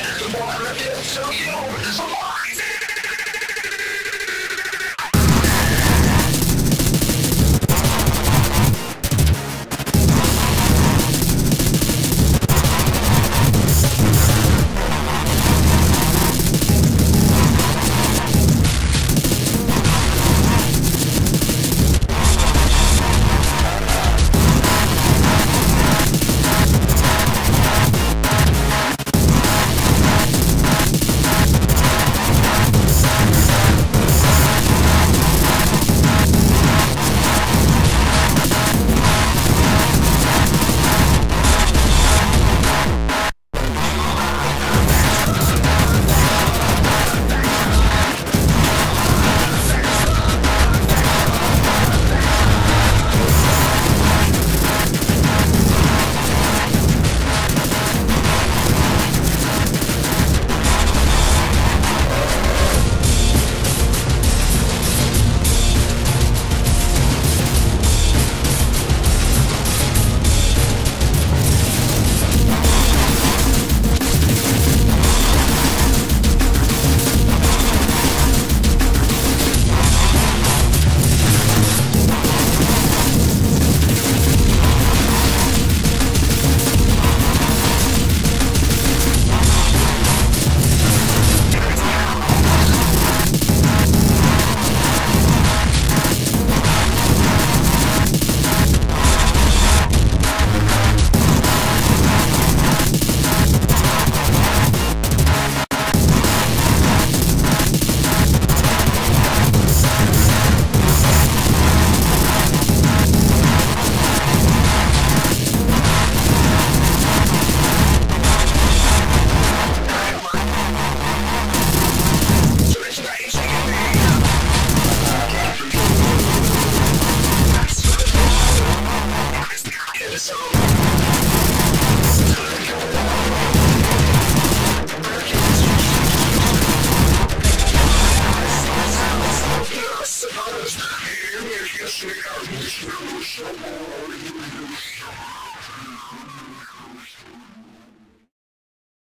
I